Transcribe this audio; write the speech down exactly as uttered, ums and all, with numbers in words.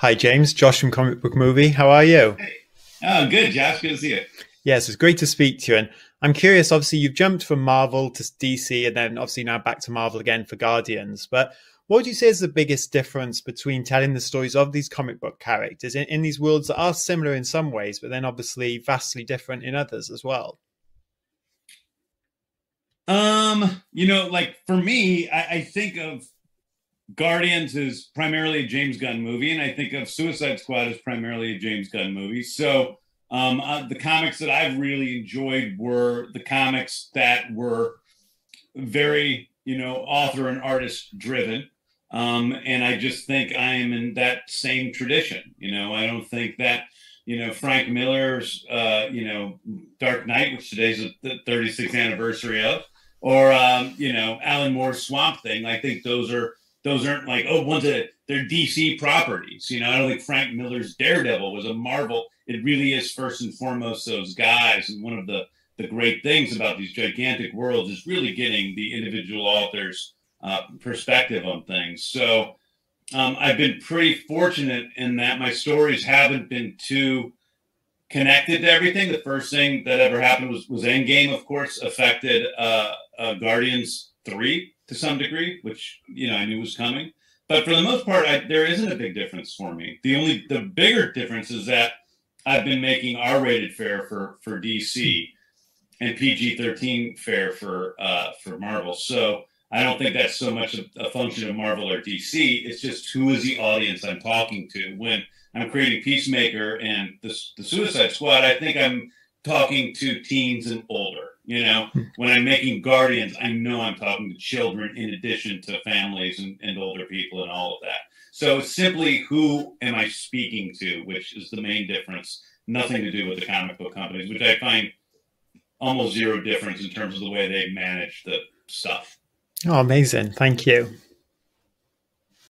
Hi, James. Josh from Comic Book Movie. How are you? Hey. Oh, good, Josh. Good to see you. Yes, it's great to speak to you. And I'm curious, obviously, you've jumped from Marvel to D C and then obviously now back to Marvel again for Guardians. But what would you say is the biggest difference between telling the stories of these comic book characters in, in these worlds that are similar in some ways, but then obviously vastly different in others as well? Um, you know, like for me, I, I think of Guardians is primarily a James Gunn movie, and I think of Suicide Squad as primarily a James Gunn movie. So um, uh, the comics that I've really enjoyed were the comics that were very, you know, author and artist driven. Um, and I just think I am in that same tradition. You know, I don't think that, you know, Frank Miller's, uh, you know, Dark Knight, which today's the thirty-sixth anniversary of, or, um, you know, Alan Moore's Swamp Thing. I think those are Those aren't like, oh, ones that they're D C properties. You know, I don't think Frank Miller's Daredevil was a Marvel. It really is first and foremost those guys. And one of the, the great things about these gigantic worlds is really getting the individual author's uh, perspective on things. So um, I've been pretty fortunate in that my stories haven't been too connected to everything. The first thing that ever happened was, was Endgame, of course, affected uh, uh, Guardians three. To some degree, which, you know, I knew was coming. But for the most part, I, there isn't a big difference for me. The only, the bigger difference is that I've been making R-rated fare for, for D C and P G thirteen fare for, uh, for Marvel. So I don't think that's so much a, a function of Marvel or D C. It's just who is the audience I'm talking to. When I'm creating Peacemaker and the, the Suicide Squad, I think I'm talking to teens and older. You know, when I'm making Guardians, I know I'm talking to children in addition to families and, and older people and all of that. So simply who am I speaking to, which is the main difference. Nothing to do with the comic book companies, which I find almost zero difference in terms of the way they manage the stuff. Oh, amazing. Thank you.